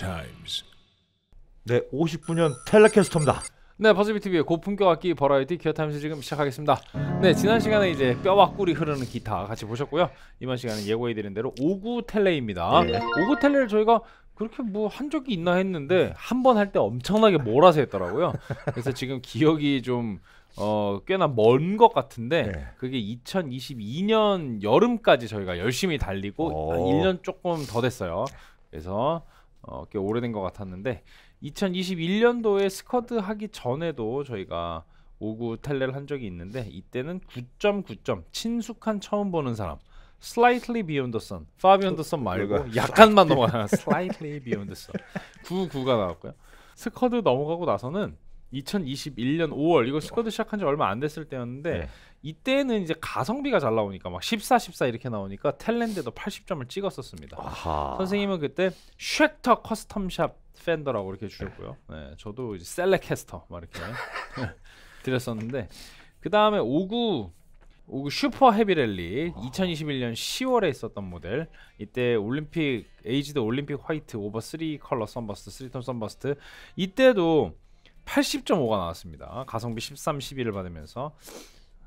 GearTimes. 네, 59년 텔레캐스터입니다. 네, 버즈비TV의 고품격 악기 버라이티 기어타임즈 지금 시작하겠습니다. 네, 지난 시간에 이제 뼈와 꿀이 흐르는 기타 같이 보셨고요. 이번 시간은 예고해드린 대로 5구 텔레입니다. 5구 텔레를 저희가 그렇게 뭐 한 적이 있나 했는데 한 번 할 때 엄청나게 몰아서 했더라고요. 그래서 지금 기억이 좀 꽤나 먼 것 같은데 네. 그게 2022년 여름까지 저희가 열심히 달리고 한 1년 조금 더 됐어요. 그래서 꽤 오래된 것 같았는데 2021년도에 스쿼드 하기 전에도 저희가 5구 텔레를 한 적이 있는데 이때는 9.9점 친숙한 처음 보는 사람 Slightly Beyond the Sun, Far Beyond the Sun 말고 약간만 넘어가요. Slightly Beyond the Sun 9.9가 나왔고요. 스쿼드 넘어가고 나서는 2021년 5월 이거 스쿼드 시작한 지 얼마 안 됐을 때였는데 네. 이때는 이제 가성비가 잘 나오니까 막 14 이렇게 나오니까 텔레인데도 80점을 찍었었습니다. 아하. 선생님은 그때 쉐터 커스텀 샵 팬더라고 이렇게 주셨고요. 네, 저도 이제 셀레캐스터 막 이렇게 드렸었는데 그 다음에 5구 슈퍼 헤비랠리 2021년 10월에 있었던 모델 이때 올림픽 에이지드 올림픽 화이트 오버 3 컬러 선버스트 3톤 선버스트 이때도 80.5가 나왔습니다. 가성비 13, 12를 받으면서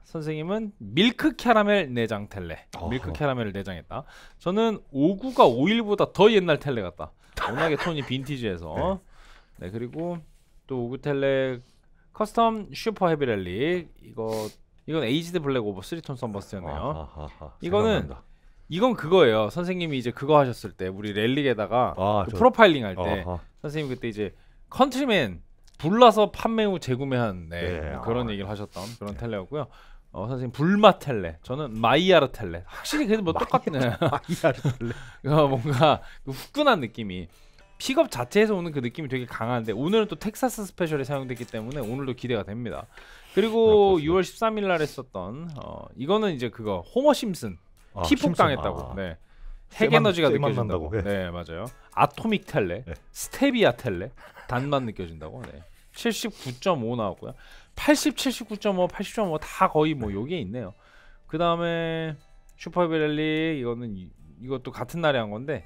선생님은 밀크 캐러멜 내장 텔레 밀크 캐러멜을 내장했다. 저는 5구가 5일보다 더 옛날 텔레 같다. 워낙에 톤이 빈티지해서 네. 네, 그리고 또 5구 텔레 커스텀 슈퍼 헤비랠리 이건 에이지드 블랙 오버 3톤 선버스였네요. 이건 그거예요. 선생님이 이제 그거 하셨을 때 우리 랠릭에다가 그 프로파일링 할 때 선생님 그때 이제 컨트리맨 불나서 판매 후 재구매한 네, 네. 그런 얘기를 하셨던 그런 네. 텔레였고요. 선생님 불마 텔레, 저는 마이야르 텔레. 확실히 그래도 뭐 똑같네. 마이야르 텔레. 뭔가 그 후끈한 느낌이 픽업 자체에서 오는 그 느낌이 되게 강한데 오늘은 또 텍사스 스페셜이 사용됐기 때문에 오늘도 기대가 됩니다. 그리고 6월 13일 날 했었던 이거는 이제 그거 호머 심슨 티폭 당했다고. 네. 핵 에너지가 느껴진다고. 네. 네, 맞아요. 아토믹 텔레, 네. 스테비아 텔레, 단맛 느껴진다고. 네. 79.5 나왔고요. 80, 79.5, 80.5 다 거의 뭐 여기에 있네요. 그 다음에 슈퍼베렐리 이거는 이것도 같은 날에 한 건데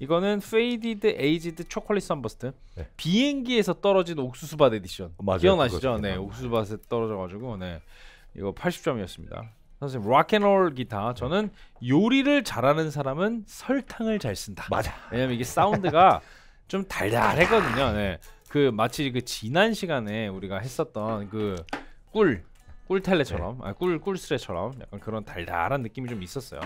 이거는 페이디드 에이지드 초콜릿 선버스트 네. 비행기에서 떨어진 옥수수밭 에디션 맞아요, 기억나시죠? 네, 옥수수밭에 떨어져가지고 네 이거 80점이었습니다. 선생님 락앤롤 기타 저는 요리를 잘하는 사람은 설탕을 잘 쓴다. 맞아. 왜냐면 이게 사운드가 좀 달달했거든요. 네. 그 마치 그 지난 시간에 우리가 했었던 그 꿀텔레처럼 네. 꿀스레처럼 약간 그런 달달한 느낌이 좀 있었어요.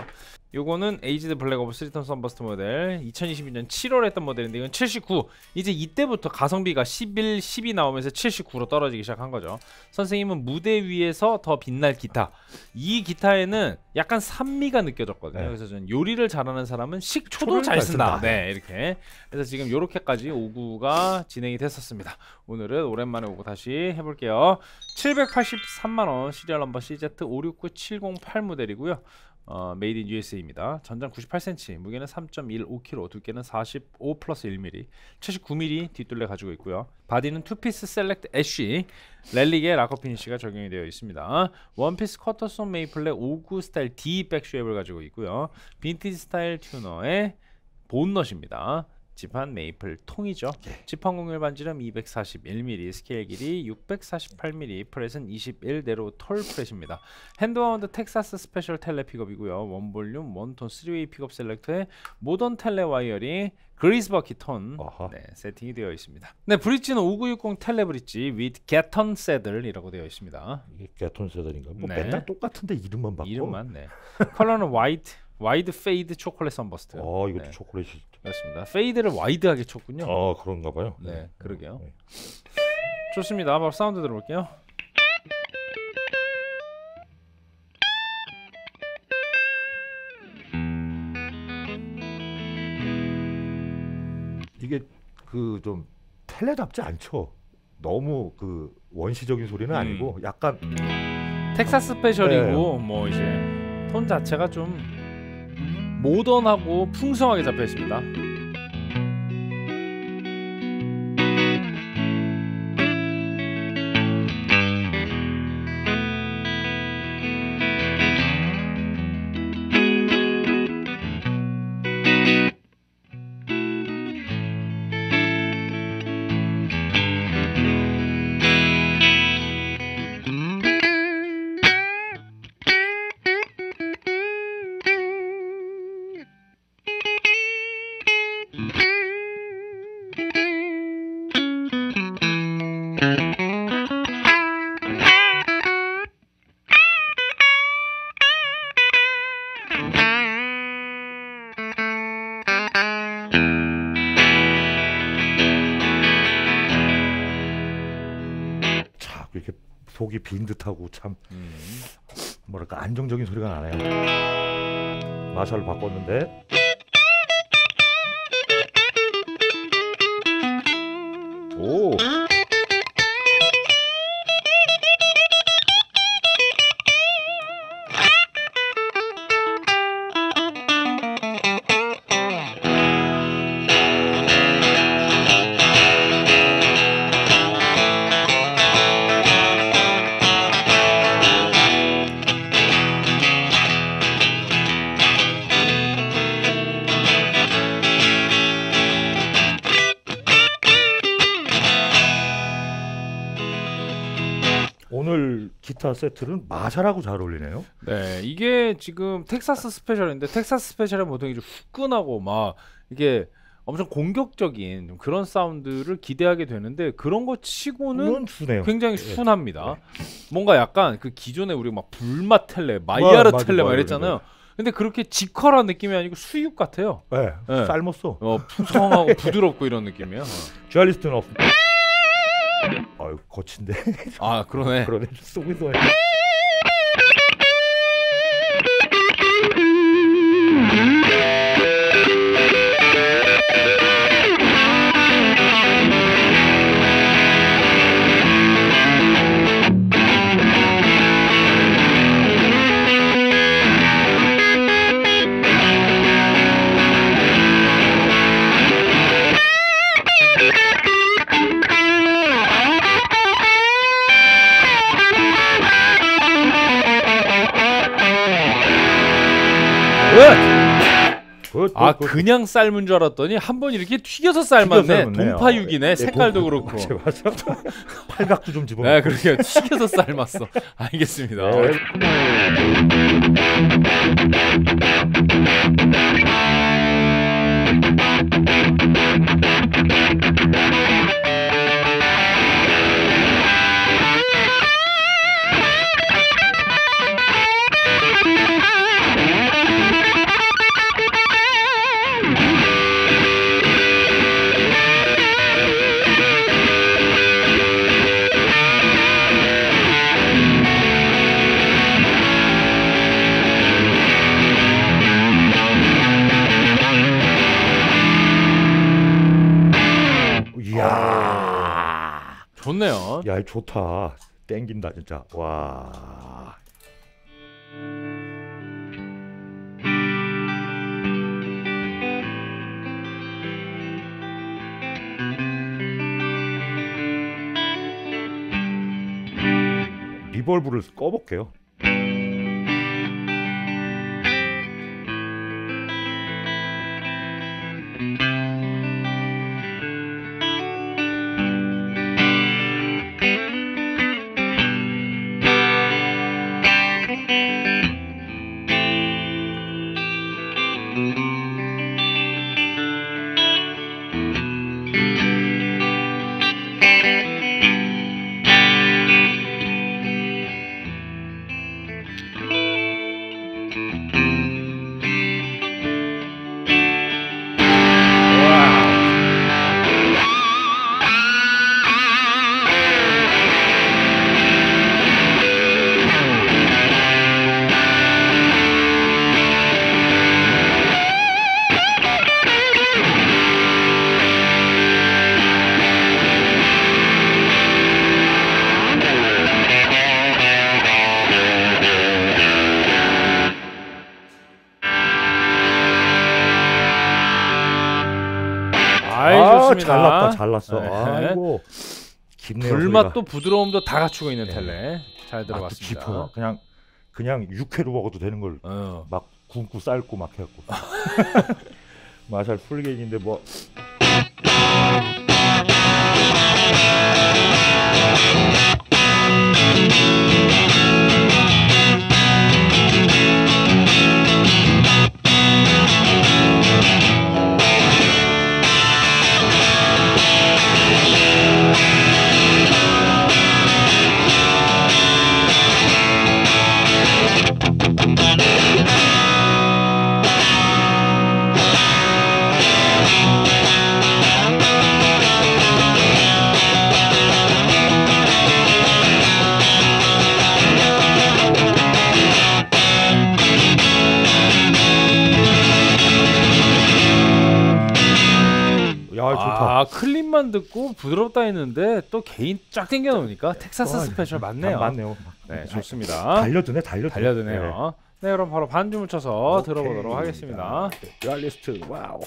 요거는 에이지드 블랙 오브 3톤 선버스트 모델 2022년 7월에 했던 모델인데 이건 79 이제 이때부터 가성비가 11, 12 나오면서 79로 떨어지기 시작한 거죠. 선생님은 무대 위에서 더 빛날 기타 이 기타에는 약간 산미가 느껴졌거든요. 네. 그래서 저는 요리를 잘하는 사람은 식초도 잘 쓴다. 네 이렇게 그래서 지금 요렇게까지 5구가 진행이 됐었습니다. 오늘은 오랜만에 5구 다시 해볼게요. 783만원 시리얼 넘버 CZ569708 모델이고요. 메이드 인 USA입니다. 전장 98cm, 무게는 3.15kg, 두께는 45 플러스 1mm, 79mm 뒷둘레 가지고 있고요. 바디는 투피스 셀렉트 애쉬, 렐릭의 라커 피니쉬가 적용이 되어 있습니다. 원피스 쿼터손 메이플의 5구 스타일 D 백쉐입을 가지고 있고요. 빈티지 스타일 튜너의 본넛입니다. 지판 메이플 통이죠. 지판 공률 반지름 241mm, 스케일 길이 648mm, 프렛은 21대로 톨 프렛입니다. 핸드와운드 텍사스 스페셜 텔레 픽업이고요. 원볼륨, 원톤, 3웨이 픽업 셀렉터에 모던 텔레 와이어링, 그리스버키 톤 네, 세팅이 되어 있습니다. 네, 브릿지는 5960 텔레 브릿지 with 게턴 새들이라고 되어 있습니다. 이게 게턴 새들인가? 뭐 네. 맨날 똑같은데 이름만 바꿔. 이름만 네. 컬러는 와이드 페이드 초콜릿 선버스트. 이것도 네. 초콜릿이 맞습니다. 페이드를 와이드하게 쳤군요. 그런가 봐요. 네, 네. 그러게요. 네. 좋습니다. 바로 사운드 들어볼게요. 이게 그 좀 텔레답지 않죠? 너무 그 원시적인 소리는 아니고 약간 텍사스 스페셜이고 네. 뭐 이제 톤 자체가 좀 모던하고 풍성하게 잡혀 있습니다. 이렇게 속이 빈 듯하고 참 뭐랄까 안정적인 소리가 나네요. 마샬로 바꿨는데 오 오늘 기타 세트는 마샬하고 잘 어울리네요. 네, 이게 지금 텍사스 스페셜인데 텍사스 스페셜은 보통 이제 후끈하고 막 이게 엄청 공격적인 그런 사운드를 기대하게 되는데 그런 거 치고는 굉장히 순합니다. 네. 뭔가 약간 그 기존에 우리 막 불마텔레, 마이아르텔레 막 이랬잖아요. 근데 그렇게 지컬한 느낌이 아니고 수육 같아요. 네, 네. 삶았어. 풍성하고 부드럽고 이런 느낌이에요. 듀얼리스트는 없습니다. 아유 거친데. 아 그러네. 그러네. 쏘기 쏘네. 아 그냥 삶은 줄 알았더니 한번 이렇게 튀겨서 삶았네. 동파육이네. 네, 색깔도 그렇고. 맞아. 팔각도 좀 집어. 네, 그러게요. 튀겨서 삶았어. 알겠습니다. 네. 좋네요. 야, 좋다. 땡긴다 진짜. 와. 리버브를 꺼볼게요. 잘났다, 잘났어. 네. 아이고, 불맛도 부드러움도 다 갖추고 있는 텔레. 네. 잘 들어봤습니다. 아, 깊어. 그냥 육회로 먹어도 되는 걸 막 굶고 삶고 막 해갖고. 마샬 풀게인인데 뭐. 아, 클립만 듣고 부드럽다 했는데 또 개인 쫙 당겨 놓으니까 텍사스 스페셜 맞네요. 맞네요. 네, 좋습니다. 달려드네요. 네, 그럼 바로 반주물 쳐서 오케이. 들어보도록 하겠습니다. 드라이리스트 와우.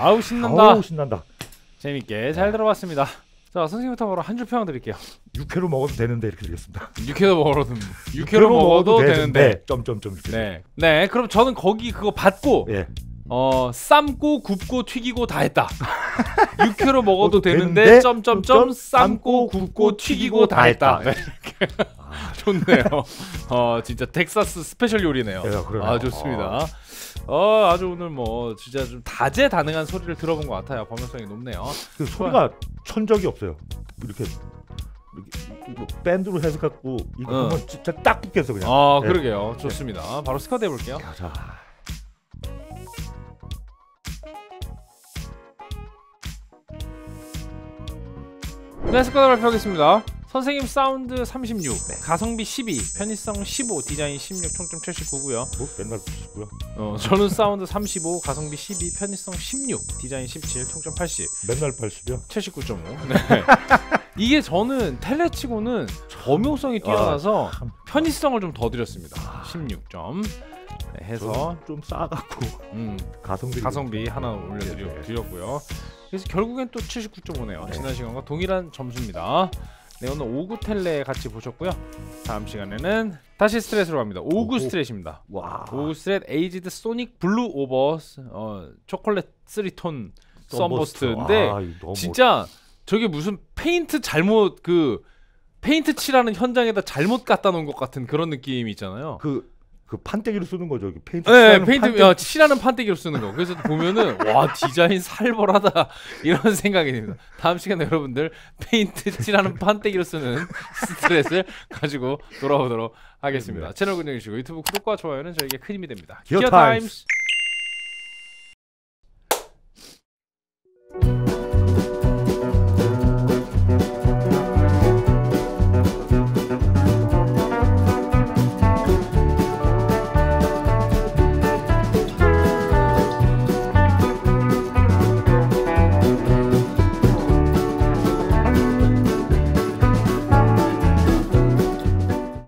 아우 신난다. 아우 신난다. 재밌게 잘 들어봤습니다. 자, 선생님부터 바로 한 줄 평 드릴게요. 육회로 먹어도 되는데 이렇게 드리겠습니다. 육회로 먹어도 되는데 점점점 이렇게. 네. 네, 그럼 저는 거기 그거 받고 예. 삶고 굽고 튀기고 다 했다. 육회로 먹어도 되는데 점점점 삶고 굽고 튀기고 다 했다. 네. 아, 좋네요. 진짜 텍사스 스페셜 요리네요. 네, 아, 좋습니다. 아주 오늘 뭐 진짜 좀 다재다능한 소리를 들어본 것 같아요. 범용성이 높네요. 그 소리가 천적이 없어요. 이렇게 밴드로 해서 갖고 이거 보면 진짜 딱 붙겠어 그냥. 아, 네. 그러게요. 좋습니다. 네. 바로 스쿼드 해볼게요. 자. 네, 스쿼드 발표하겠습니다. 선생님 사운드 36, 네. 가성비 12, 편의성 15, 디자인 16, 총점 79고요. 뭐 맨날 79요? 저는 사운드 35, 가성비 12, 편의성 16, 디자인 17, 총점 80. 맨날 80이요? 79.5. 네. 이게 저는 텔레치고는 범용성이 뛰어나서 편의성을 좀 더 드렸습니다. 16점. 네, 해서 좀 싸갖고 가성비 하나 올려드렸고요. 그래서 결국엔 또 79.5네요. 네. 지난 시간과 동일한 점수입니다. 네, 오늘 5구 텔레 같이 보셨고요. 다음 시간에는 다시 스트렛으로 갑니다. 5구 스트렛입니다. 와. 5구 스트렛 에이지드 소닉 블루 오버 초콜릿 3톤 썬버스트인데 진짜 저게 무슨 페인트 잘못 그 페인트 칠하는 현장에다 잘못 갖다 놓은 것 같은 그런 느낌이 있잖아요. 그 판때기로 쓰는 거죠. 페인트 네, 칠하는 판때기로 쓰는 거. 그래서 보면은 와, 디자인 살벌하다 이런 생각이 듭니다. 다음 시간에 여러분들 페인트 칠하는 판때기로 쓰는 스트렛을 가지고 돌아오도록 하겠습니다. 채널 구독해주시고 유튜브 구독과 좋아요는 저에게 큰 힘이 됩니다. 기어타임스.